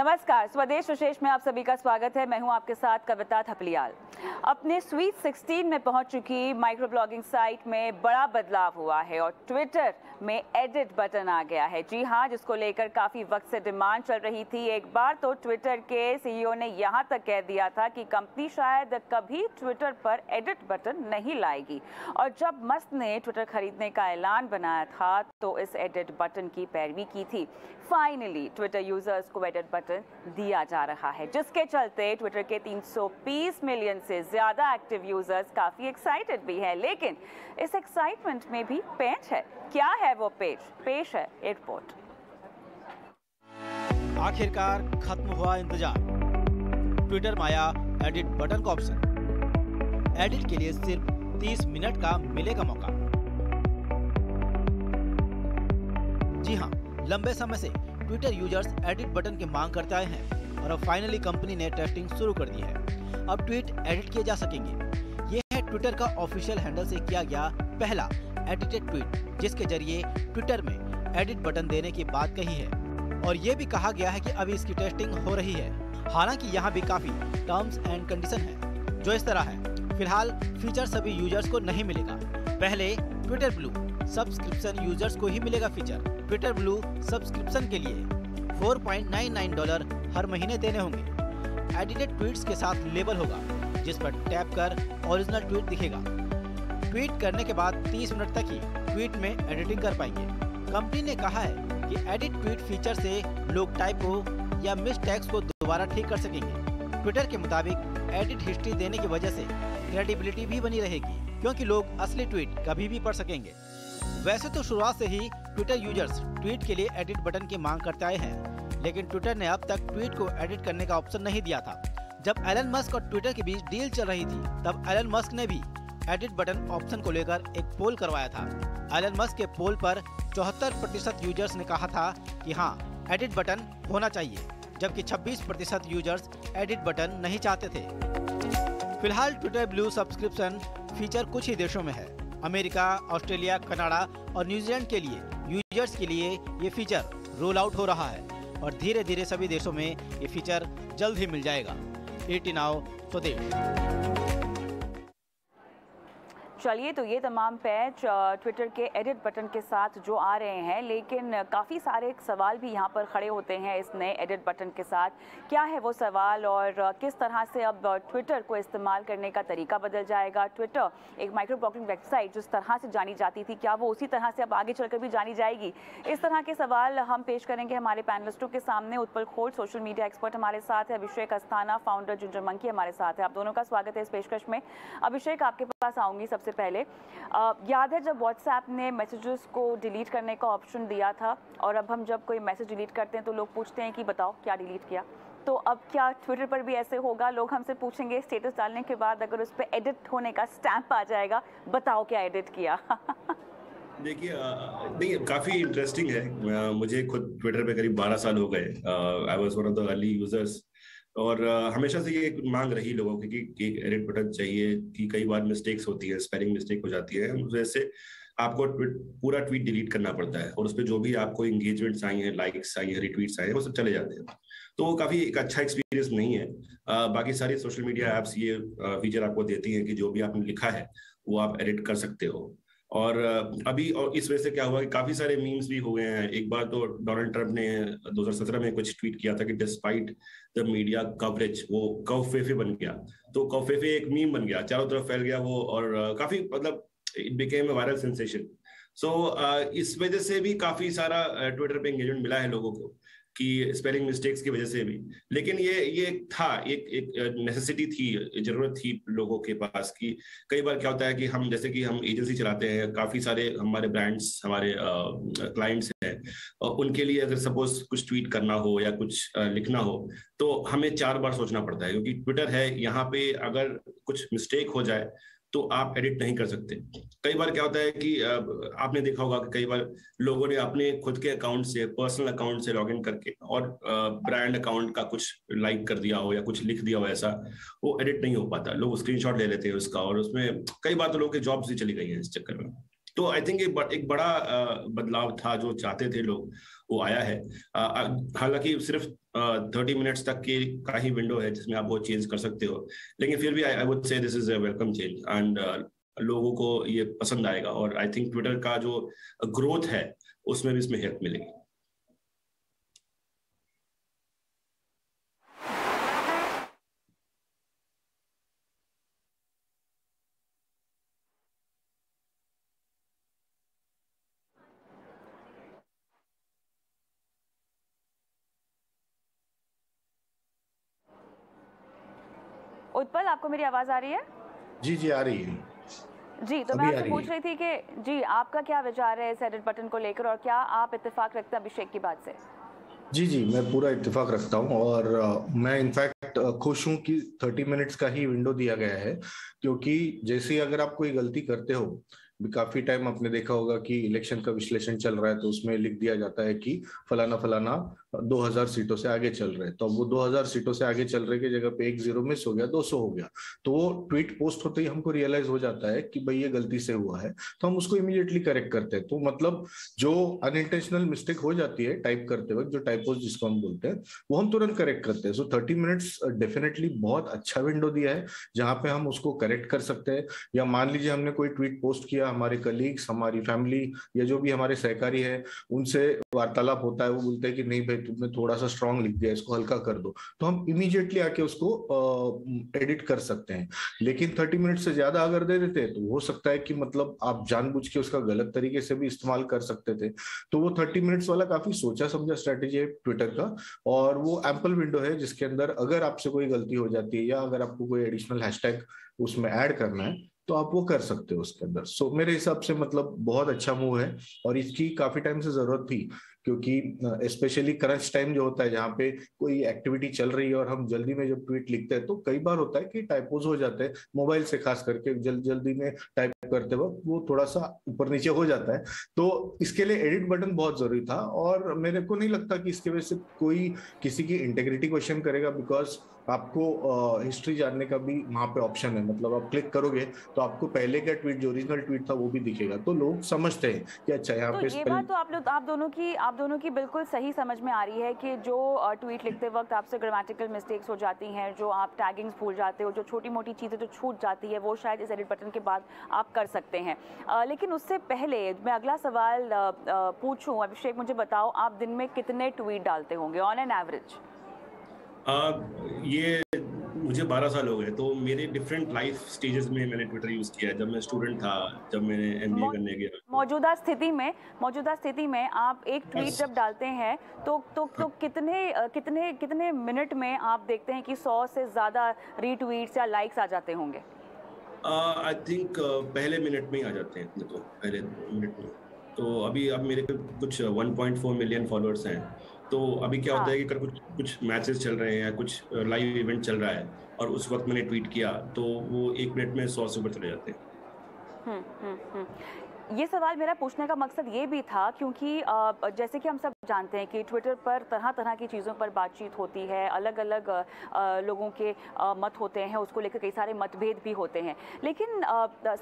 नमस्कार, स्वदेश विशेष में आप सभी का स्वागत है। मैं हूं आपके साथ कविता थपलियाल। अपने स्वीट 16 में पहुंच चुकी माइक्रो ब्लॉगिंग साइट में बड़ा बदलाव हुआ है और ट्विटर में एडिट बटन आ गया है। जी हां, जिसको लेकर काफ़ी वक्त से डिमांड चल रही थी। एक बार तो ट्विटर के सीईओ ने यहां तक कह दिया था कि कंपनी शायद कभी ट्विटर पर एडिट बटन नहीं लाएगी। और जब मस्क ने ट्विटर खरीदने का ऐलान बनाया था तो इस एडिट बटन की पैरवी की थी। फाइनली ट्विटर यूजर्स को एडिट बटन दिया जा रहा है, जिसके चलते ट्विटर के 320 मिलियन से ज्यादा एक्टिव यूजर्स काफी एक्साइटेड भी है। लेकिन इस एक्साइटमेंट में भी पेच है। क्या है वो पेच है एयरपोर्ट। आखिरकार खत्म हुआ इंतजार। ट्विटर में आया एडिट बटन का ऑप्शन। एडिट के लिए सिर्फ 30 मिनट का मिलेगा मौका। जी हाँ, लंबे समय से ट्विटर यूजर्स एडिट बटन की मांग करते आए हैं और अब फाइनली कंपनी ने टेस्टिंग शुरू कर दी है। अब ट्वीट एडिट किए जा सकेंगे। यह है ट्विटर का ऑफिशियल हैंडल से किया गया पहला एडिटेड ट्वीट, जिसके जरिए ट्विटर में एडिट बटन देने की बात कही है। और ये भी कहा गया है कि अभी इसकी टेस्टिंग हो रही है। हालांकि यहाँ भी काफी टर्म्स एंड कंडीशन है जो इस तरह है। फिलहाल फीचर सभी यूजर्स को नहीं मिलेगा। पहले ट्विटर ब्लू सब्सक्रिप्शन यूजर्स को ही मिलेगा फीचर। ट्विटर ब्लू सब्सक्रिप्शन के लिए $4.99 हर महीने देने होंगे। एडिटेड ट्वीट्स के साथ लेबल होगा, जिस पर टैप कर ओरिजिनल ट्वीट दिखेगा। ट्वीट करने के बाद 30 मिनट तक ही ट्वीट में एडिटिंग कर पाएंगे। कंपनी ने कहा है कि एडिट ट्वीट फीचर से लोग टाइप हो या मिस टैग्स को दोबारा ठीक कर सकेंगे। ट्विटर के मुताबिक एडिट हिस्ट्री देने की वजह से क्रेडिबिलिटी भी बनी रहेगी, क्योंकि लोग असली ट्वीट कभी भी पढ़ सकेंगे। वैसे तो शुरुआत से ही ट्विटर यूजर्स ट्वीट के लिए एडिट बटन की मांग करते आए हैं, लेकिन ट्विटर ने अब तक ट्वीट को एडिट करने का ऑप्शन नहीं दिया था। जब एलन मस्क और ट्विटर के बीच डील चल रही थी, तब एलन मस्क ने भी एडिट बटन ऑप्शन को लेकर एक पोल करवाया था। एलन मस्क के पोल पर 74% यूजर्स ने कहा था कि हाँ, एडिट बटन होना चाहिए, जबकि 26% यूजर्स एडिट बटन नहीं चाहते थे। फिलहाल ट्विटर ब्लू सब्सक्रिप्शन फीचर कुछ ही देशों में है। अमेरिका, ऑस्ट्रेलिया, कनाडा और न्यूजीलैंड के लिए यूजर्स के लिए ये फीचर रोल आउट हो रहा है और धीरे धीरे सभी देशों में ये फीचर जल्द ही मिल जाएगा। ET Now स्वदेश। चलिए, तो ये तमाम पैच ट्विटर के एडिट बटन के साथ जो आ रहे हैं, लेकिन काफ़ी सारे सवाल भी यहाँ पर खड़े होते हैं इस नए एडिट बटन के साथ। क्या है वो सवाल और किस तरह से अब ट्विटर को इस्तेमाल करने का तरीका बदल जाएगा। ट्विटर एक माइक्रो ब्लॉगिंग वेबसाइट जिस तरह से जानी जाती थी, क्या वो उसी तरह से अब आगे चलकर भी जानी जाएगी। इस तरह के सवाल हम पेश करेंगे हमारे पैनलिस्टों के सामने। उत्पल खोट सोशल मीडिया एक्सपर्ट हमारे साथ है, अभिषेक अस्थाना फाउंडर झुंझुन मंकी हमारे साथ है। आप दोनों का स्वागत है इस पेशकश में। अभिषेक, आपके पास आऊँगी। सबसे पहले याद है जब WhatsApp ने मैसेजेस को डिलीट करने का ऑप्शन दिया था, और अब हम जब कोई मैसेज डिलीट करते हैं तो लोग पूछते हैं कि बताओ क्या डिलीट किया। तो अब क्या ट्विटर पर भी ऐसे होगा? लोग हमसे पूछेंगे स्टेटस डालने के बाद, अगर उस पे एडिट होने का स्टैंप आ जाएगा, बताओ क्या एडिट किया। देखिए, नहीं, काफ़ी इंटरेस्टिंग है। मुझे खुद ट्विटर पर करीब 12 साल हो गए। I was one of the early users, और हमेशा से ये एक मांग रही लोगों की कि एक एडिट बटन चाहिए। कि कई बार मिस्टेक्स होती है, स्पेलिंग मिस्टेक हो जाती है, जैसे आपको पूरा ट्वीट डिलीट करना पड़ता है और उस पर जो भी आपको इंगेजमेंट्स आई हैं, लाइक्स आई हैं, रिट्वीट्स आए हैं, वो सब चले जाते हैं। तो वो काफ़ी एक अच्छा एक्सपीरियंस नहीं है। बाकी सारी सोशल मीडिया ऐप्स ये फीचर आपको देती हैं कि जो भी आपने लिखा है वो आप एडिट कर सकते हो। और अभी और इस वजह से क्या हुआ कि काफ़ी सारे मीम्स भी हो गए हैं। एक बार तो डोनाल्ड ट्रम्प ने 2017 में कुछ ट्वीट किया था कि डिस्पाइट द मीडिया कवरेज, वो कवफेफे बन गया। तो कवफेफे एक मीम बन गया, चारों तरफ फैल गया वो, और काफ़ी मतलब it became a viral sensation. So इस वजह से भी काफ़ी सारा ट्विटर पे एंगेजमेंट मिला है लोगों को, कि स्पेलिंग मिस्टेक्स की वजह से भी। लेकिन ये था एक नेसेसिटी थी, जरूरत थी लोगों के पास। कि कई बार क्या होता है कि हम जैसे कि हम एजेंसी चलाते हैं, काफ़ी सारे हमारे ब्रांड्स, हमारे क्लाइंट्स हैं, उनके लिए अगर सपोज कुछ ट्वीट करना हो या कुछ लिखना हो तो हमें 4 बार सोचना पड़ता है, क्योंकि ट्विटर है। यहाँ पे अगर कुछ मिस्टेक हो जाए तो आप एडिट नहीं कर सकते। कई बार क्या होता है कि आपने देखा होगा कि कई बार लोगों ने अपने खुद के अकाउंट से, पर्सनल अकाउंट से लॉगिन करके और ब्रांड अकाउंट का कुछ लाइक कर दिया हो या कुछ लिख दिया हो, ऐसा वो एडिट नहीं हो पाता। लोग स्क्रीनशॉट ले लेते हैं उसका, और उसमें कई बार तो लोगों के जॉब्स भी चली गई हैं इस चक्कर में। तो आई थिंक एक बड़ा बदलाव था जो चाहते थे लोग, वो आया है। हालांकि सिर्फ 30 मिनट्स तक की का ही विंडो है जिसमें आप वो चेंज कर सकते हो, लेकिन फिर भी I would say this is a welcome change and लोगों को ये पसंद आएगा और आई थिंक ट्विटर का जो ग्रोथ है उसमें भी इसमें हेल्प मिलेगी। उत्पल, आपको मेरी आवाज आ रही है? जी जी आ रही है जी। तो मैं आपसे पूछ रही थी कि जी आपका क्या विचार है इस एडिट बटन को लेकर और क्या आप इत्तेफाक रखते हैं अभिषेक की बात से? जी जी, मैं पूरा इत्तेफाक रखता हूं और मैं इनफैक्ट खुश हूं कि 30 मिनट्स का ही विंडो दिया गया है, क्योंकि जैसे अगर आप कोई गलती करते हो, काफी टाइम आपने देखा होगा कि इलेक्शन का विश्लेषण चल रहा है तो उसमें लिख दिया जाता है कि फलाना फलाना 2000 सीटों से आगे चल रहे हैं, तो वो 2000 सीटों से आगे चल रहे की जगह पे 1 0 मिस हो गया, 200 हो गया। तो वो ट्वीट पोस्ट होते ही हमको रियलाइज हो जाता है कि भाई ये गलती से हुआ है, तो हम उसको इमीडिएटली करेक्ट करते हैं। तो मतलब जो अनइंटेंशनल मिस्टेक हो जाती है टाइप करते वक्त, जो टाइपोस जिसको हम बोलते हैं, वो हम तुरंत करेक्ट करते हैं। सो 30 मिनट्स डेफिनेटली बहुत अच्छा विंडो दिया है जहाँ पे हम उसको करेक्ट कर सकते हैं। या मान लीजिए हमने कोई ट्वीट पोस्ट किया, हमारे कलीग्स, हमारी फैमिली या जो भी हमारे सहकारी है उनसे वार्तालाप होता है, वो बोलते हैं कि नहीं भाई तुमने थोड़ा सा स्ट्रॉन्ग लिख दिया, इसको हल्का कर दो, तो हम इमीडिएटली आके उसको एडिट कर सकते हैं। लेकिन 30 मिनट से ज्यादा अगर दे देते हैं तो हो सकता है कि मतलब आप जानबूझ के उसका गलत तरीके से भी इस्तेमाल कर सकते थे। तो वो 30 मिनट्स वाला काफी सोचा समझा स्ट्रेटेजी है ट्विटर का, और वो एम्पल विंडो है जिसके अंदर अगर आपसे कोई गलती हो जाती है या अगर आपको कोई एडिशनल हैशटैग उसमें ऐड करना है तो आप वो कर सकते हो उसके अंदर। सो मेरे हिसाब से मतलब बहुत अच्छा मूव है और इसकी काफी टाइम से जरूरत थी, क्योंकि स्पेशली क्रंच टाइम जो होता है जहाँ पे कोई एक्टिविटी चल रही है और हम जल्दी में जब ट्वीट लिखते हैं तो कई बार होता है कि टाइपोज हो जाते हैं, मोबाइल से खास करके जल्दी में टाइप करते वक्त वो थोड़ा सा ऊपर नीचे हो जाता है। तो इसके लिए एडिट बटन बहुत जरूरी था और मेरे को नहीं लगता कि इसके वजह से कोई किसी की इंटेग्रिटी क्वेश्चन करेगा, बिकॉज आपको हिस्ट्री जानने का भी वहाँ पे ऑप्शन है। मतलब आप क्लिक करोगे तो आपको पहले का ट्वीट, जो ओरिजिनल ट्वीट था, वो भी दिखेगा, तो लोग समझते हैं कि अच्छा यहाँ पे। तो ये बात तो आप दोनों की बिल्कुल सही समझ में आ रही है कि जो ट्वीट लिखते वक्त आपसे ग्रामेटिकल मिस्टेक्स हो जाती हैं, जो आप टैगिंग्स भूल जाते हो, जो छोटी मोटी चीज़ें जो छूट जाती है, वो शायद इस एडिट बटन के बाद आप कर सकते हैं। लेकिन उससे पहले मैं अगला सवाल पूछूँ, अभिषेक मुझे बताओ आप दिन में कितने ट्वीट डालते होंगे ऑन एन एवरेज? ये मुझे 12 साल हो गए, तो मेरे डिफरेंट लाइफ स्टेजेस में मैंने ट्विटर यूज़ किया है। जब मैं स्टूडेंट था, जब मैंने एमबीए करने गया, मौजूदा स्थिति में आप एक ट्वीट जब डालते हैं तो कितने मिनट में आप देखते हैं कि 100 से ज़्यादा रीट्वीट्स या लाइक्स आ जाते होंगे? आई थिंक पहले मिनट में ही आ जाते हैं, तो पहले मिनट में। तो अब मेरे पे कुछ 1.4 मिलियन फॉलोअर्स हैं, तो अभी क्या होता है कि कुछ मैचेस चल रहे हैं, कुछ लाइव इवेंट चल रहा है और उस वक्त मैंने ट्वीट किया तो वो 1 मिनट में 100 से ऊपर चले जाते हैं। ये सवाल मेरा पूछने का मकसद ये भी था क्योंकि जैसे कि हम सब जानते हैं कि ट्विटर पर तरह तरह की चीज़ों पर बातचीत होती है, अलग अलग लोगों के मत होते हैं, उसको लेकर कई सारे मतभेद भी होते हैं। लेकिन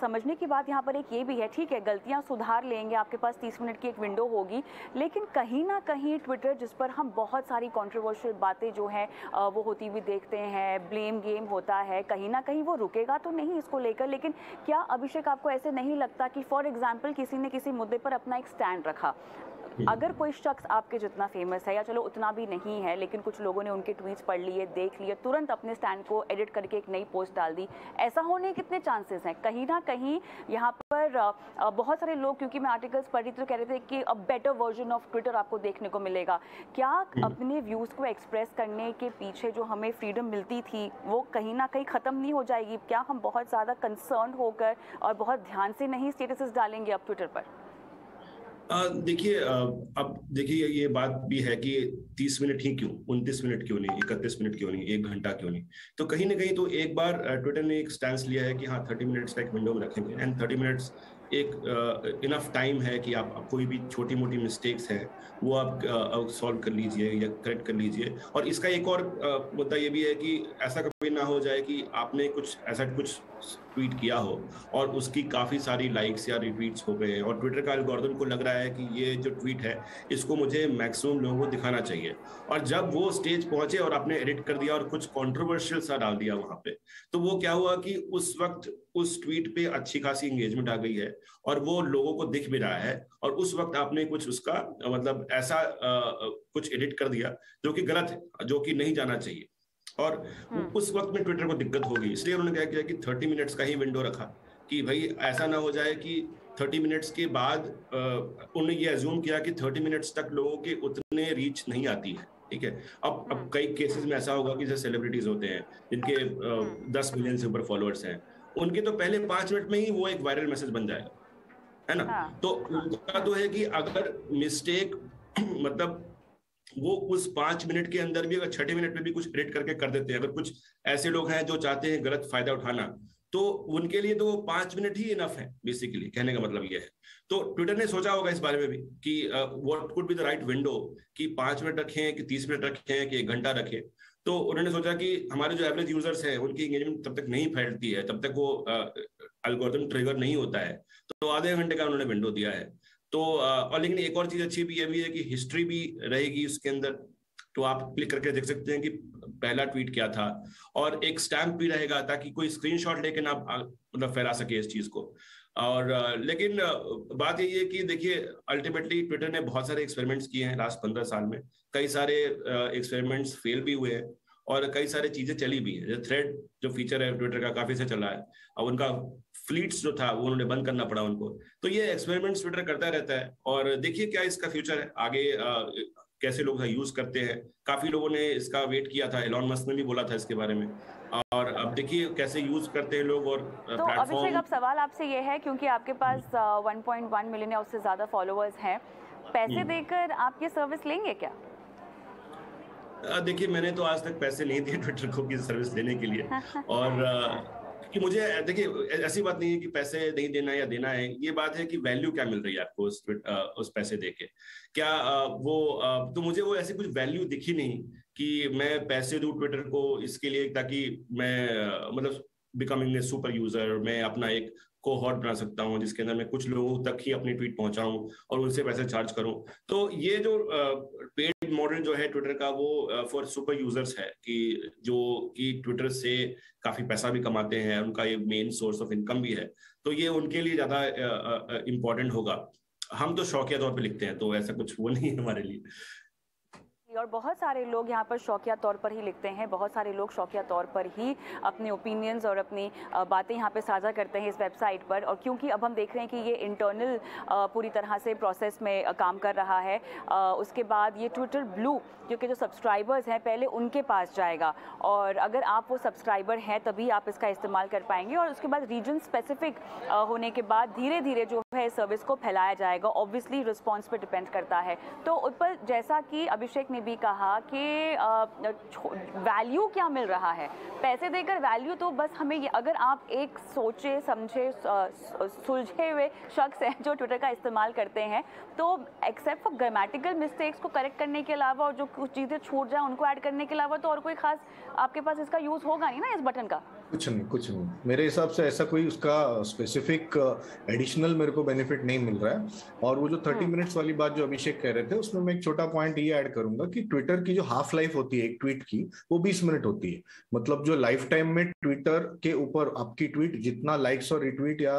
समझने की बात यहाँ पर एक ये भी है, ठीक है गलतियाँ सुधार लेंगे, आपके पास 30 मिनट की एक विंडो होगी, लेकिन कहीं ना कहीं ट्विटर जिस पर हम बहुत सारी कॉन्ट्रोवर्शियल बातें जो हैं वो होती हुई देखते हैं, ब्लेम गेम होता है, कहीं ना कहीं वो रुकेगा तो नहीं इसको लेकर। लेकिन क्या अभिषेक आपको ऐसे नहीं लगता कि फॉर एग्जाम्पल किसी ने किसी मुद्दे पर अपना एक स्टैंड रखा, अगर कोई शख्स आपके जितना फेमस है या चलो उतना भी नहीं है, लेकिन कुछ लोगों ने उनके ट्वीट्स पढ़ लिए, देख लिए, तुरंत अपने स्टैंड को एडिट करके एक नई पोस्ट डाल दी, ऐसा होने के कितने चांसेस हैं? कहीं ना कहीं यहाँ पर बहुत सारे लोग, क्योंकि मैं आर्टिकल्स पढ़ रही तो कह रहे थे कि अब बेटर वर्जन ऑफ ट्विटर आपको देखने को मिलेगा। क्या अपने व्यूज़ को एक्सप्रेस करने के पीछे जो हमें फ्रीडम मिलती थी वो कहीं ना कहीं ख़त्म नहीं हो जाएगी? क्या हम बहुत ज़्यादा कंसर्न होकर और बहुत ध्यान से नहीं स्टेटसेस डालेंगे अब ट्विटर पर? देखिए, अब देखिए ये बात भी है कि 30 मिनट ही क्यों, 29 मिनट क्यों नहीं, 31 मिनट क्यों नहीं, 1 घंटा क्यों नहीं। तो कहीं ना कहीं तो एक बार ट्विटर ने एक स्टैंस लिया है कि हाँ 30 मिनट्स का एक विंडो में रखेंगे एंड 30 मिनट्स एक इनफ टाइम है कि आप कोई भी छोटी मोटी मिस्टेक्स हैं वो आप सॉल्व कर लीजिए या करेक्ट कर लीजिए। और इसका एक और मुद्दा ये भी है कि ऐसा कभी ना हो जाए कि आपने कुछ ऐसा कुछ ट्वीट किया हो और उसकी काफ़ी सारी लाइक्स या रिट्वीट्स हो गए और ट्विटर का एल्गोरिथम को लग रहा है कि ये जो ट्वीट है इसको मुझे मैक्सिमम लोगों को दिखाना चाहिए, और जब वो स्टेज पहुंचे और आपने एडिट कर दिया और कुछ कंट्रोवर्शियल सा डाल दिया वहां पे, तो वो क्या हुआ कि उस वक्त उस ट्वीट पे अच्छी खासी इंगेजमेंट आ गई है और वो लोगों को दिख भी रहा है, और उस वक्त आपने कुछ उसका मतलब ऐसा कुछ एडिट कर दिया जो कि गलत है, जो कि नहीं जाना चाहिए, और उस वक्त में ट्विटर को दिक्कत होगी। इसलिए उन्होंने क्या किया कि 30 मिनट्स का ही विंडो रखा कि भाई ऐसा ना हो जाए कि 30 मिनट्स के बाद उन्होंने ये एज्यूम किया कि 30 मिनट्स तक लोगों के उतने रीच नहीं आती है, ठीक है। अब कई केसेस में ऐसा होगा कि जैसे सेलिब्रिटीज होते हैं जिनके 10 मिलियन से ऊपर फॉलोअर्स हैं, उनके तो पहले 5 मिनट में ही वो एक वायरल मैसेज बन जाएगा, है ना। तो उनका तो है कि अगर मिस्टेक मतलब वो उस 5 मिनट के अंदर भी अगर छठे मिनट में भी कुछ एडिट करके कर देते हैं, अगर कुछ ऐसे लोग हैं जो चाहते हैं गलत फायदा उठाना, तो उनके लिए तो वो 5 मिनट ही इनफ है बेसिकली, कहने का मतलब ये है। तो ट्विटर ने सोचा होगा इस बारे में भी कि what could be the right window, कि 5 मिनट रखें कि 30 मिनट रखें कि 1 घंटा रखें। तो उन्होंने सोचा कि हमारे जो एवरेज यूजर्स हैं उनकी एंगेजमेंट तब तक नहीं फैलती है, तब तक वो एल्गोरिथम ट्रिगर नहीं होता है, तो आधे घंटे का उन्होंने विंडो दिया है। तो और लेकिन एक और चीज अच्छी भी यह भी है कि हिस्ट्री भी रहेगी उसके अंदर, तो आप क्लिक करके देख सकते हैं कि पहला ट्वीट क्या था, और एक स्टैम्प भी रहेगा ताकि कोई स्क्रीनशॉट लेके ना मतलब फैला सके इस चीज को। और लेकिन बात यही है कि देखिए अल्टीमेटली ट्विटर ने बहुत सारे एक्सपेरिमेंट्स किए हैं लास्ट 15 साल में, कई सारे एक्सपेरिमेंट्स फेल भी हुए हैं और कई सारे चीजें चली भी है। थ्रेड जो फीचर है ट्विटर का काफी से चला है, अब उनका फ्लीट्स जो था वो उन्होंने बंद करना पड़ा उनको। तो ये एक्सपेरिमेंट्स ट्विटर करता रहता है, और देखिए क्या इसका फ्यूचर है आगे, कैसे लोग यूज करते हैं। काफी लोगों ने इसका वेट किया था, एलन मस्क ने भी बोला था इसके बारे में, और अब देखिए कैसे यूज करते हैं लोग। और तो अभिषेक, अब सवाल आपसे ये है क्योंकि आपके पास 1.1 मिलियन या उससे ज्यादा फॉलोअर्स हैं, पैसे देकर आप ये सर्विस लेंगे क्या? देखिए मैंने तो आज तक पैसे नहीं दिए ट्विटर को की सर्विस देने के लिए, और कि मुझे देखिए ऐसी बात नहीं है कि पैसे नहीं देना या देना है, ये बात है कि वैल्यू क्या मिल रही है आपको उस पैसे देके, क्या वो तो मुझे वो ऐसी कुछ वैल्यू दिखी नहीं कि मैं पैसे दूं ट्विटर को इसके लिए ताकि मैं मतलब बिकमिंग ए सुपर यूजर, मैं अपना एक कोहॉर्ट बना सकता हूं जिसके अंदर मैं कुछ लोगों तक ही अपनी ट्वीट पहुंचाऊं और उनसे पैसे चार्ज करूं। तो ये जो पेड मॉडल जो है ट्विटर का वो फॉर सुपर यूजर्स है कि जो कि ट्विटर से काफी पैसा भी कमाते हैं, उनका ये मेन सोर्स ऑफ इनकम भी है, तो ये उनके लिए ज्यादा इम्पोर्टेंट होगा। हम तो शौकिया तौर पर लिखते हैं तो ऐसा कुछ वो नहीं है हमारे लिए, और बहुत सारे लोग यहाँ पर शौकिया तौर पर ही लिखते हैं, बहुत सारे लोग शौकिया तौर पर ही अपने ओपिनियंस और अपनी बातें यहाँ पे साझा करते हैं इस वेबसाइट पर। और क्योंकि अब हम देख रहे हैं कि ये इंटरनल पूरी तरह से प्रोसेस में काम कर रहा है, उसके बाद ये ट्विटर ब्लू क्योंकि जो सब्सक्राइबर्स हैं पहले उनके पास जाएगा, और अगर आप वो सब्सक्राइबर हैं तभी आप इसका इस्तेमाल कर पाएंगे, और उसके बाद रीजन स्पेसिफिक होने के बाद धीरे धीरे जो है इस सर्विस को फैलाया जाएगा। ऑब्वियसली रिस्पॉन्स पर डिपेंड करता है। तो उत्पल, जैसा कि अभिषेक ने भी कहा कि वैल्यू क्या मिल रहा है पैसे देकर, वैल्यू तो बस हमें ये, अगर आप एक सोचे समझे सुलझे हुए शख्स हैं जो ट्विटर का इस्तेमाल करते हैं तो एक्सेप्ट फॉर ग्रामेटिकल मिस्टेक्स को करेक्ट करने के अलावा और जो कुछ चीज़ें छूट जाए उनको ऐड करने के अलावा तो और कोई खास आपके पास इसका यूज़ होगा नहीं ना, इस बटन का कुछ नहीं, कुछ नहीं। मेरे हिसाब से ऐसा कोई उसका स्पेसिफिक एडिशनल मेरे को बेनिफिट नहीं मिल रहा है। और वो जो 30 मिनट्स वाली बात जो अभिषेक कह रहे थे उसमें मैं एक छोटा पॉइंट ये ऐड करूंगा कि ट्विटर की जो हाफ लाइफ होती है एक ट्वीट की वो 20 मिनट होती है। मतलब जो लाइफ टाइम में ट्विटर के ऊपर आपकी ट्वीट जितना लाइक्स और रिट्वीट या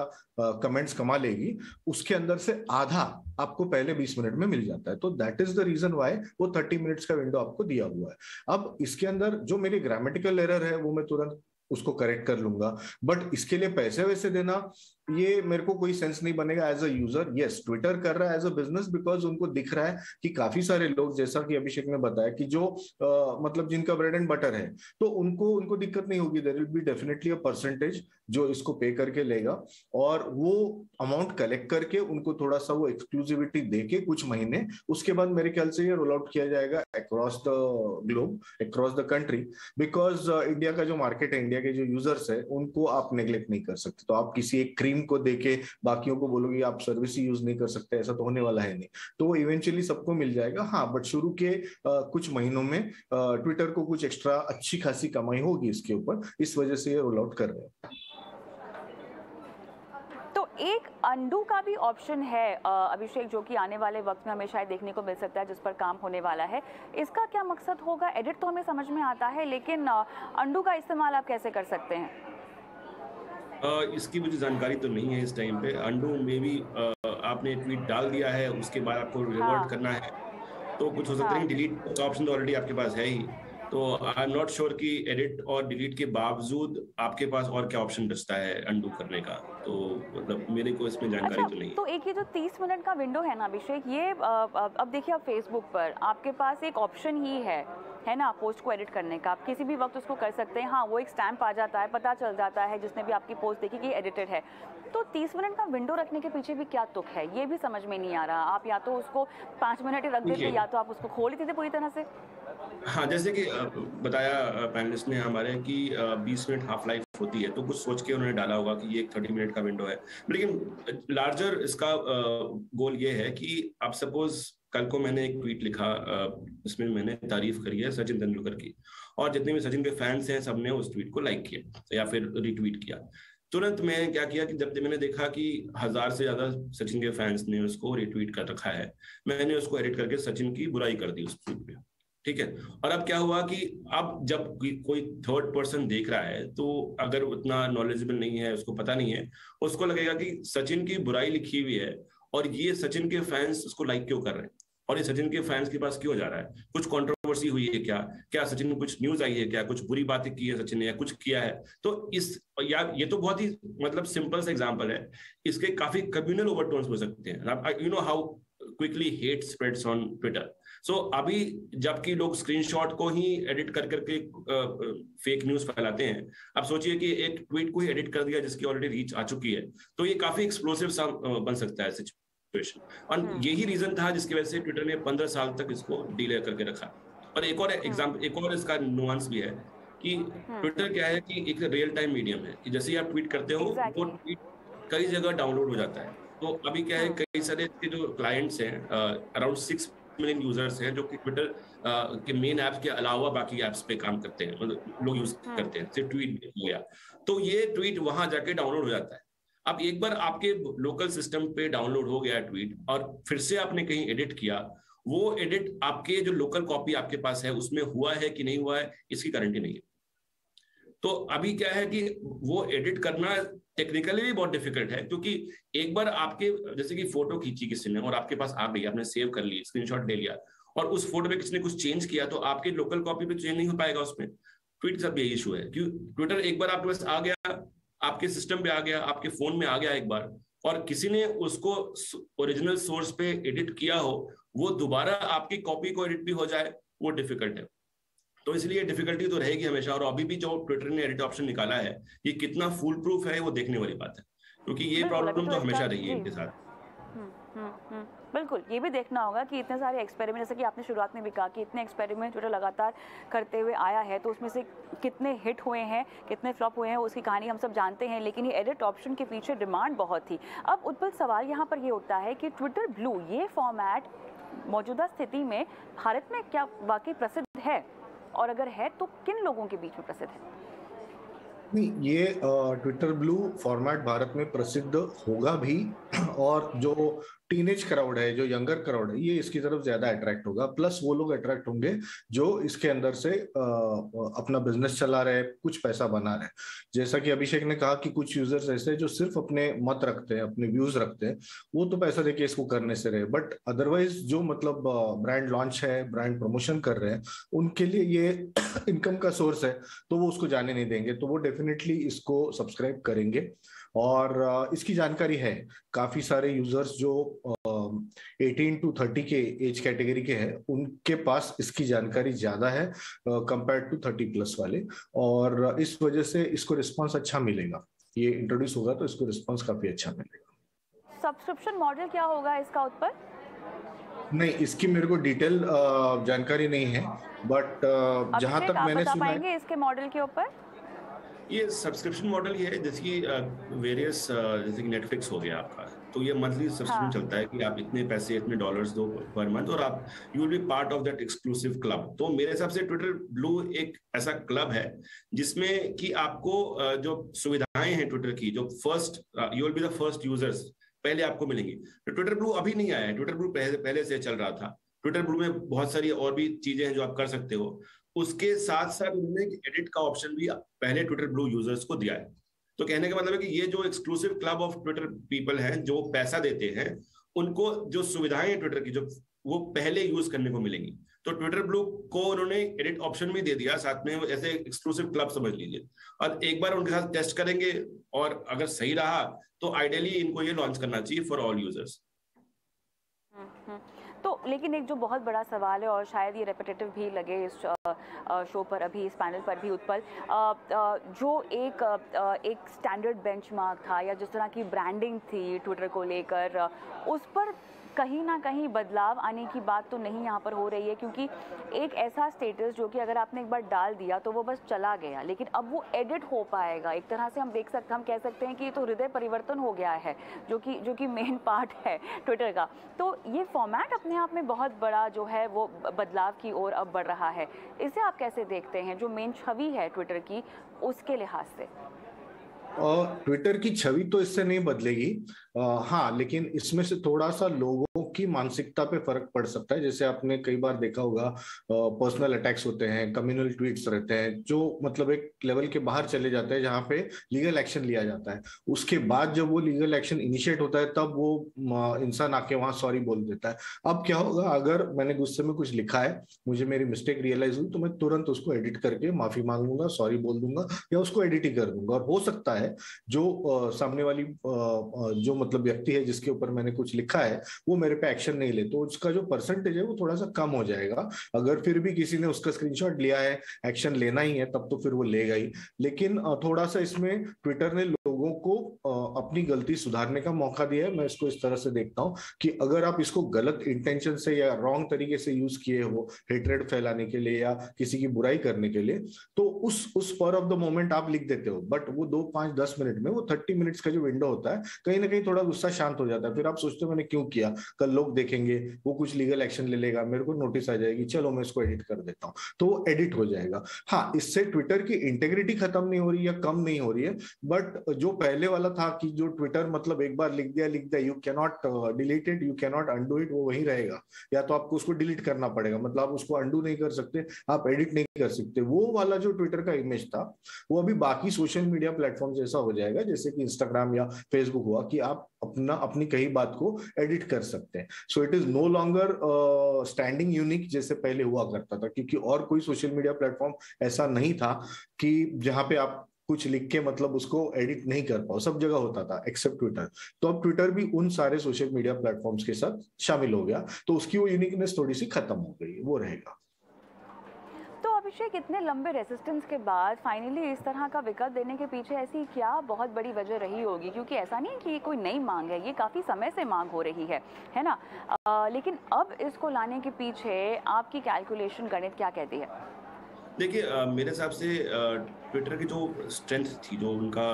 कमेंट्स कमा लेगी उसके अंदर से आधा आपको पहले 20 मिनट में मिल जाता है। तो that is the reason why वो 30 मिनट्स का विंडो आपको दिया हुआ है। अब इसके अंदर जो मेरी ग्रामेटिकल एरर है वो मैं तुरंत उसको करेक्ट कर लूंगा, बट इसके लिए पैसे वैसे देना ये मेरे को कोई सेंस नहीं बनेगा as a user. Yes, Twitter कर रहा है एज अ बिजनेस बिकॉज उनको दिख रहा है कि काफी सारे लोग, जैसा कि अभिषेक ने बताया कि जो मतलब जिनका ब्रेड एंड बटर है तो उनको दिक्कत नहीं होगी। There will be definitely a percentage जो इसको पे करके लेगा और वो अमाउंट कलेक्ट करके उनको थोड़ा सा वो एक्सक्लूसिविटी देके कुछ महीने उसके बाद मेरे ख्याल से ये रोल आउट किया जाएगा across the globe, across the country, because India का जो मार्केट है, इंडिया के जो यूजर्स है उनको आप नेग्लेक्ट नहीं कर सकते। तो आप किसी एक क्रीम को देके बाकियों को बोलोगे आप सर्विस ही यूज नहीं कर सकते, ऐसा तो होने वाला है नहीं। तो वो इवेंचुअली सबको मिल जाएगा। हाँ, बट शुरू के कुछ महीनों में ट्विटर को कुछ एक्स्ट्रा अच्छी खासी कमाई होगी इसके ऊपर, इस वजह से ये रोल आउट कर रहे हैं। एक अंडू का भी ऑप्शन है अभिषेक, जो कि आने वाले वक्त में हमें शायद देखने को मिल सकता है, जिस पर काम होने वाला है। इसका क्या मकसद होगा? एडिट तो हमें समझ में आता है, लेकिन अंडू का इस्तेमाल आप कैसे कर सकते हैं? इसकी मुझे जानकारी तो नहीं है इस टाइम पे। अंडू में भी आपने ट्वीट डाल दिया है, उसके बाद आपको रिवॉर्ड करना है, तो कुछ हो सकता है। डिलीट ऑप्शन तो ऑलरेडी आपके पास है ही, तो आई एम नॉट श्योर कि एडिट और डिलीट के बावजूद आपके पास और क्या ऑप्शन बचता है अंडू करने का, तो मतलब मेरे को इसमें जानकारी तो नहीं है। तो एक ये जो 30 मिनट का विंडो है ना अभिषेक, ये अब देखिए, आप फेसबुक पर आपके पास एक ऑप्शन ही है ना पोस्ट को एडिट करने का, आप किसी भी वक्त उसको कर सकते हैं। हाँ, वो एक स्टैम्प आ जाता है, पता चल जाता है जिसने भी आपकी पोस्ट देखी कि एडिटेड है। तो 30 मिनट का विंडो रखने के पीछे भी क्या तुक है, ये भी समझ में नहीं आ रहा। आप या तो उसको 5 मिनट ही रख देते, या तो आप उसको खोल देते पूरी तरह से। हाँ, जैसे कि बताया पैनलिस्ट ने हमारे कि 20 मिनट हाफ लाइफ होती है, तो कुछ सोच के उन्होंने डाला होगा कि ये 30 मिनट का विंडो है। लेकिन लार्जर इसका गोल ये है कि आप सपोज कल को मैंने एक ट्वीट लिखा, इसमें मैंने तारीफ करी है सचिन तेंदुलकर की, और जितने भी सचिन के फैंस हैं सबने उस ट्वीट को लाइक किया या फिर रीट्वीट किया। तुरंत मैंने क्या किया कि जब मैंने देखा कि 1000 से ज्यादा सचिन के फैंस ने उसको रीट्वीट कर रखा है, मैंने उसको एडिट करके सचिन की बुराई कर दी उस ट्वीट पे, ठीक है। और अब क्या हुआ कि अब जब कोई थर्ड पर्सन देख रहा है, तो अगर उतना नॉलेजेबल नहीं है, उसको पता नहीं है, उसको लगेगा कि सचिन की बुराई लिखी हुई है और ये सचिन के फैंस उसको लाइक क्यों कर रहे हैं, और ये सचिन के फैंस के पास क्यों जा रहा है, कुछ कंट्रोवर्सी हुई है क्या, क्या सचिन में कुछ न्यूज आई है क्या, कुछ बुरी बातें की है सचिन ने, या कुछ किया है। तो इस यार, ये तो बहुत ही मतलब सिंपल सा एग्जांपल है, इसके काफी कम्युनल ओवरटोन्स हो सकते हैं। You know how quickly hate spreads on Twitter. So अभी जबकि लोग स्क्रीनशॉट को ही एडिट कर करके फेक न्यूज फैलाते हैं, अब सोचिए कि एक ट्वीट को ही एडिट कर दिया जिसकी ऑलरेडी रीच आ चुकी है, तो ये काफी एक्सप्लोसिव सा बन सकता है सिचुएशन। और यही रीजन था जिसकी वजह से ट्विटर ने 15 साल तक इसको डिले करके रखा। और एक और एग्जाम्पल, एक और इसका नुआंस भी है कि ट्विटर क्या है कि एक रियल टाइम मीडियम है, कि जैसे ही आप ट्वीट करते हो वो ट्वीट कई जगह डाउनलोड हो जाता है। तो अभी क्या है, कई सारे इसके जो क्लाइंट्स हैं, अराउंड 6 मिलियन यूजर्स हैं जो कि ट्विटर के मेन ऐप्स के अलावा बाकी ऐप्स पे काम करते हैं, मतलब लोग यूज करते हैं, सिर्फ ट्वीट हो गया तो ये ट्वीट वहां जाके डाउनलोड हो जाता है। अब एक बार आपके लोकल सिस्टम पे डाउनलोड हो गया ट्वीट और फिर से आपने कहीं एडिट किया, वो एडिट आपके जो लोकल कॉपी आपके पास है उसमें हुआ है कि नहीं हुआ है इसकी गारंटी नहीं है। तो अभी क्या है कि वो एडिट करना टेक्निकली भी बहुत डिफिकल्ट है, क्योंकि एक बार आपके जैसे कि फोटो खींची किसी ने और आपके पास आ गई, आपने सेव कर ली, स्क्रीनशॉट ले लिया, और उस फोटो में किसी ने कुछ चेंज किया तो आपके लोकल कॉपी पे चेंज नहीं हो पाएगा उसमें। ट्वीट के साथ भी यही इशू है कि ट्विटर एक बार आपके पास आ गया, आपके सिस्टम पे आ गया, आपके फोन में आ गया एक बार, और किसी ने उसको ओरिजिनल सोर्स पे एडिट किया हो, वो दोबारा आपकी कॉपी को एडिट भी हो जाए, वो डिफिकल्ट है। तो इसलिए डिफिकल्टी तो रहेगी हमेशा। और अभी भी जो ट्विटर ने एडिट ऑप्शन निकाला है ये कितना फुल प्रूफ है वो देखने वाली बात है, क्योंकि ये प्रॉब्लम तो हमेशा रही है इनके साथ। बिल्कुल, ये भी देखना होगा कि इतने सारे एक्सपेरिमेंट, जैसे कि आपने शुरुआत में भी कहा कि इतने एक्सपेरिमेंट ट्विटर लगातार करते हुए आया है, तो उसमें से कितने हिट हुए हैं, कितने फ्लॉप हुए हैं, उसकी कहानी हम सब जानते हैं। लेकिन ये एडिट ऑप्शन के पीछे डिमांड बहुत थी। अब उत्पल, सवाल यहाँ पर ये उठता है कि ट्विटर ब्लू ये फॉर्मेट मौजूदा स्थिति में भारत में क्या वाकई प्रसिद्ध है, और अगर है तो किन लोगों के बीच में प्रसिद्ध है? नहीं, ये ट्विटर ब्लू फॉर्मेट भारत में प्रसिद्ध होगा भी, और जो टीनेज क्राउड है, जो यंगर क्राउड है, ये इसकी तरफ ज्यादा अट्रैक्ट होगा। प्लस वो लोग अट्रैक्ट होंगे जो इसके अंदर से अपना बिजनेस चला रहे, कुछ पैसा बना रहे। जैसा कि अभिषेक ने कहा कि कुछ यूजर्स ऐसे हैं जो सिर्फ अपने मत रखते हैं, अपने व्यूज रखते हैं, वो तो पैसा देके इसको करने से रहे, बट अदरवाइज जो मतलब ब्रांड लॉन्च है, ब्रांड प्रमोशन कर रहे हैं, उनके लिए ये इनकम का सोर्स है, तो वो उसको जाने नहीं देंगे। तो वो डेफिनेटली इसको सब्सक्राइब करेंगे। और इसकी जानकारी है, काफी सारे यूजर्स जो 18 टू 30 के एज कैटेगरी के हैं, उनके पास इसकी जानकारी ज्यादा है कंपेयर टू 30 प्लस वाले, और इस वजह से इसको रिस्पांस अच्छा मिलेगा। ये इंट्रोड्यूस होगा तो इसको रिस्पांस काफी अच्छा मिलेगा। सब्सक्रिप्शन मॉडल क्या होगा इसका उत्पल? नहीं, इसकी मेरे को डिटेल जानकारी नहीं है, बट जहाँ तक मैंने सुना है इसके मॉडल के ऊपर, ये सब्सक्रिप्शन मॉडल ही है, जिसकी वेरियस जैसे कि नेटफ्लिक्स हो गया आपका, तो ये मंथली सब्सक्रिप्शन चलता है कि आप इतने पैसे इतने डॉलर्स दो पर मंथ और आप you will be part of that exclusive club. तो मेरे हिसाब से ट्विटर ब्लू एक ऐसा क्लब है जिसमें कि आपको जो सुविधाएं हैं ट्विटर की, जो first you will be the first users पहले आपको मिलेंगी। तो ट्विटर ब्लू अभी नहीं आया है, ट्विटर ब्लू पहले से चल रहा था। ट्विटर ब्लू में बहुत सारी और भी चीजें हैं जो आप कर सकते हो, उसके साथ साथ उन्होंने एडिट का ऑप्शन भी पहले ट्विटर ब्लू यूजर्स को दिया है। तो कहने का मतलब है कि ये जो exclusive club of Twitter people हैं जो पैसा देते हैं, उनको जो सुविधाएं ट्विटर की जो वो पहले यूज करने को मिलेंगी। तो ट्विटर ब्लू को उन्होंने एडिट ऑप्शन भी दे दिया, साथ में ऐसे एक्सक्लूसिव क्लब समझ लीजिए। और एक बार उनके साथ टेस्ट करेंगे और अगर सही रहा तो आइडियली इनको ये लॉन्च करना चाहिए फॉर ऑल यूजर्स। तो लेकिन एक जो बहुत बड़ा सवाल है और शायद ये रेपिटेटिव भी लगे इस शो पर अभी इस पैनल पर भी उत्पल, जो एक स्टैंडर्ड बेंचमार्क था या जिस तरह की ब्रांडिंग थी ट्विटर को लेकर, उस पर कहीं ना कहीं बदलाव आने की बात तो नहीं यहाँ पर हो रही है? क्योंकि एक ऐसा स्टेटस जो कि अगर आपने एक बार डाल दिया तो वो बस चला गया, लेकिन अब वो एडिट हो पाएगा। एक तरह से हम कह सकते हैं कि ये तो हृदय परिवर्तन हो गया है, जो कि मेन पार्ट है ट्विटर का। तो ये फॉर्मेट अपने आप में बहुत बड़ा जो है वो बदलाव की ओर अब बढ़ रहा है, इसे आप कैसे देखते हैं जो मेन छवि है ट्विटर की उसके लिहाज से? और ट्विटर की छवि तो इससे नहीं बदलेगी, हाँ, लेकिन इसमें से थोड़ा सा लोगों की मानसिकता पे फर्क पड़ सकता है। जैसे आपने कई बार देखा होगा पर्सनल अटैक्स होते हैं, कम्युनल ट्वीट्स रहते हैं जो मतलब एक लेवल के बाहर चले जाते हैं जहाँ पे लीगल एक्शन लिया जाता है। उसके बाद जब वो लीगल एक्शन इनिशिएट होता है तब वो इंसान आके वहाँ सॉरी बोल देता है। अब क्या होगा, अगर मैंने गुस्से में कुछ लिखा है, मुझे मेरी मिस्टेक रियलाइज हुई, तो मैं तुरंत उसको एडिट करके माफी मांग लूंगा, सॉरी बोल दूंगा या उसको एडिट ही कर दूंगा। और हो सकता है जो सामने वाली जो मतलब व्यक्ति है जिसके ऊपर मैंने कुछ लिखा है वो मेरे पे एक्शन नहीं ले, तो उसका जो परसेंटेज है वो थोड़ा सा कम हो जाएगा। अगर फिर भी किसी ने उसका स्क्रीनशॉट लिया है, एक्शन लेना ही है, तब तो फिर वो लेगा ही। लेकिन थोड़ा सा इसमें ट्विटर ने लोगों को अपनी गलती सुधारने का मौका दिया है। मैं इसको इस तरह से देखता हूं कि अगर आप इसको गलत इंटेंशन से या रॉन्ग तरीके से यूज किए हो, हेट्रेड फैलाने के लिए या किसी की बुराई करने के लिए, तो उस पर ऑफ द मोमेंट आप लिख देते हो, बट वो 2-5-10 मिनट में, वो 30 मिनट्स का जो विंडो होता है, कहीं ना कहीं थोड़ा गुस्सा शांत हो जाता है। फिर आप सोचते हो मैंने क्यों किया, कल लोग देखेंगे, वो कुछ लीगल एक्शन ले लेगा, मेरे को नोटिस आ जाएगी, चलो मैं इसको एडिट कर देता हूँ, तो वो एडिट हो जाएगा। हाँ, इससे ट्विटर की इंटेग्रिटी खत्म नहीं हो रही या कम नहीं हो रही है, बट जो पहले वाला था कि जो ट्विटर मतलब एक बार लिख दिया, you can not delete it, you can not undo it, वो वही रहेगा। या तो आपको उसको डिलीट करना पड़ेगा, मतलब आप उसको अंडू नहीं कर सकते, आप एडिट नहीं कर सकते। वो वाला जो ट्विटर का इमेज था वो अभी बाकी सोशल मीडिया प्लेटफॉर्म जैसा हो जाएगा, जैसे कि इंस्टाग्राम या फेसबुक हुआ, कि आप अपनी कई बात को एडिट कर सकते हैं। So it is no longer standing unique जैसे पहले हुआ करता था, क्योंकि और कोई सोशल मीडिया प्लेटफॉर्म ऐसा नहीं था कि जहां पे आप कुछ लिख के मतलब उसको एडिट नहीं कर पाओ, सब जगह होता था एक्सेप्ट ट्विटर। तो अब ट्विटर भी उन सारे सोशल मीडिया प्लेटफॉर्म्स के साथ शामिल हो गया, तो उसकी वो यूनिकनेस थोड़ी सी खत्म हो गई, वो रहेगा। अभिषेक, इतने लंबे रेजिस्टेंस के बाद फाइनली इस तरह का विकल्प देने के पीछे ऐसी क्या बहुत बड़ी वजह रही होगी? क्योंकि ऐसा नहीं है कि ये कोई नई मांग है, ये काफ़ी समय से मांग हो रही है ना? लेकिन अब इसको लाने के पीछे आपकी कैलकुलेशन, गणित क्या कहती है? देखिए, मेरे हिसाब से ट्विटर की जो स्ट्रेंथ थी, जो उनका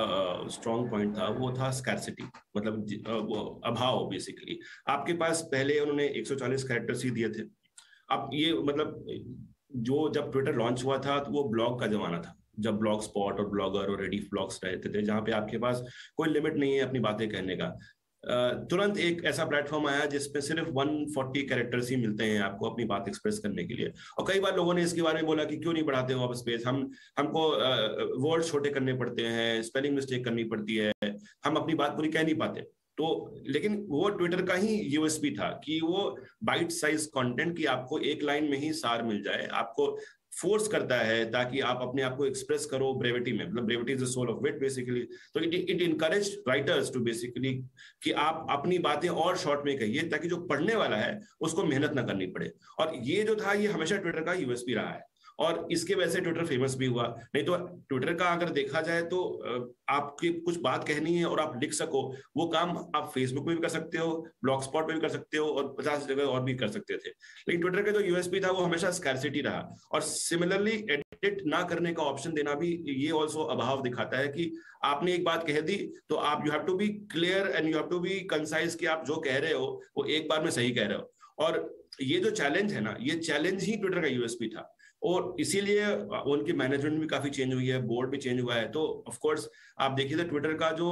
स्ट्रॉन्ग पॉइंट था, वो था स्कैरसिटी, मतलब अभाव। बेसिकली आपके पास पहले उन्होंने 140 कैरेक्टर्स ही दिए थे। अब ये मतलब जब ट्विटर लॉन्च हुआ था तो वो ब्लॉग का जमाना था, जब ब्लॉग स्पॉट और ब्लॉगर और रेडिफ ब्लॉग्स रहते थे, जहाँ पे आपके पास कोई लिमिट नहीं है अपनी बातें कहने का। तुरंत एक ऐसा प्लेटफॉर्म आया जिसपे सिर्फ 140 कैरेक्टर्स ही मिलते हैं आपको अपनी बात एक्सप्रेस करने के लिए। और कई बार लोगों ने इसके बारे में बोला कि क्यों नहीं बढ़ाते हो आप स्पेस, हमको वर्ड छोटे करने पड़ते हैं, स्पेलिंग मिस्टेक करनी पड़ती है, हम अपनी बात पूरी कह नहीं पाते। तो लेकिन वो ट्विटर का ही यूएसपी था कि वो बाइट साइज कंटेंट, कि आपको एक लाइन में ही सार मिल जाए, आपको फोर्स करता है ताकि आप अपने आप को एक्सप्रेस करो ब्रेविटी में, मतलब brevity is the soul of wit basically. तो it encourage writers to basically कि आप अपनी बातें और शॉर्ट में कहिए ताकि जो पढ़ने वाला है उसको मेहनत ना करनी पड़े। और ये जो था ये हमेशा ट्विटर का यूएसपी रहा है और इसके वजह से ट्विटर फेमस भी हुआ। नहीं तो ट्विटर का अगर देखा जाए तो आपकी कुछ बात कहनी है और आप लिख सको, वो काम आप फेसबुक पे भी कर सकते हो, ब्लॉग स्पॉट पे भी कर सकते हो और 50 जगह और भी कर सकते थे। लेकिन ट्विटर का जो यूएसपी था वो हमेशा स्कैरसिटी रहा। और सिमिलरली एडिट ना करने का ऑप्शन देना भी ये ऑल्सो अभाव दिखाता है कि आपने एक बात कह दी तो आप you have to be clear and you have to be concise कि आप जो कह रहे हो वो एक बार में सही कह रहे हो। और ये जो चैलेंज है ना, ये चैलेंज ही ट्विटर का यूएसपी था और इसीलिए उनकी मैनेजमेंट भी काफी चेंज हुई है, बोर्ड भी चेंज हुआ है। तो ऑफ कोर्स आप देखिए तो ट्विटर का जो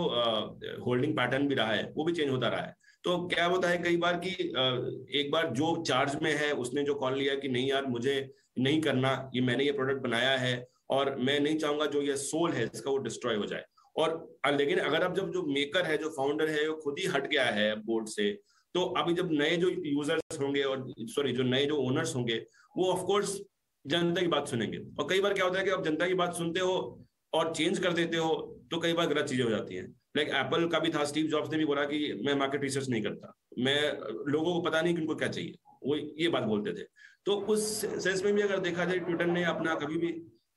होल्डिंग पैटर्न भी रहा है वो भी चेंज होता रहा है। तो क्या होता है कई बार कि एक बार जो चार्ज में है उसने जो कॉल लिया कि नहीं यार मुझे नहीं करना, ये मैंने ये प्रोडक्ट बनाया है और मैं नहीं चाहूंगा जो ये सोल है इसका वो डिस्ट्रॉय हो जाए। और लेकिन अगर अब जब जो मेकर है, जो फाउंडर है, वो खुद ही हट गया है बोर्ड से, तो अभी जब नए जो यूजर्स होंगे और जो नए जो ओनर्स होंगे वो ऑफकोर्स जनता की बात सुनेंगे। और कई बार क्या होता है कि आप जनता की बात सुनते हो और चेंज कर देते हो तो कई बार गलत चीजें हो जाती हैं। लाइक एप्पल का भी था, स्टीव जॉब्स ने भी बोला कि मैं मार्केट रिसर्च नहीं करता, मैं लोगों को पता नहीं कि उनको क्या चाहिए, वो ये बात बोलते थे। तो उस सेंस में भी अगर देखा जाए ट्विटर ने अपना कभी भी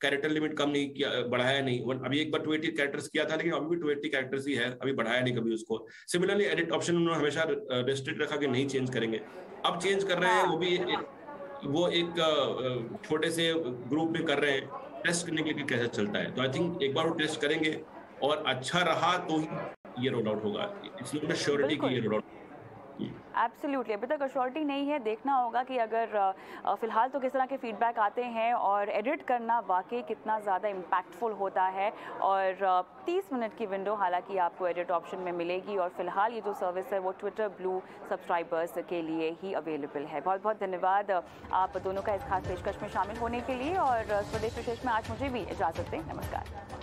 कैरेक्टर लिमिट कम नहीं किया, बढ़ाया नहीं। अभी एक बार 20 कैरेक्टर्स किया था लेकिन अभी भी 20 कैरेक्टर्स ही है, अभी बढ़ाया नहीं कभी उसको। सिमिलरली एडिट ऑप्शन उन्होंने हमेशा रेस्ट्रिक्ट रखा कि नहीं चेंज करेंगे, अब चेंज कर रहे हैं वो भी एक छोटे से ग्रुप में कर रहे हैं टेस्ट करने के लिए कैसे चलता है। तो आई थिंक एक बार वो टेस्ट करेंगे और अच्छा रहा तो ही ये रोल आउट होगा, इसलिए मैं श्योरिटी की ये रोल आउट एब्सोल्युटली अभी तक अश्योरिटी नहीं है। देखना होगा कि अगर फिलहाल तो किस तरह के फीडबैक आते हैं और एडिट करना वाकई कितना ज़्यादा इम्पैक्टफुल होता है। और 30 मिनट की विंडो हालांकि आपको एडिट ऑप्शन में मिलेगी और फिलहाल ये जो सर्विस है वो ट्विटर ब्लू सब्सक्राइबर्स के लिए ही अवेलेबल है। बहुत बहुत धन्यवाद आप दोनों का इस खास पेशकश में शामिल होने के लिए। और स्वदेश विशेष में आज मुझे भी इजाज़त दें। नमस्कार।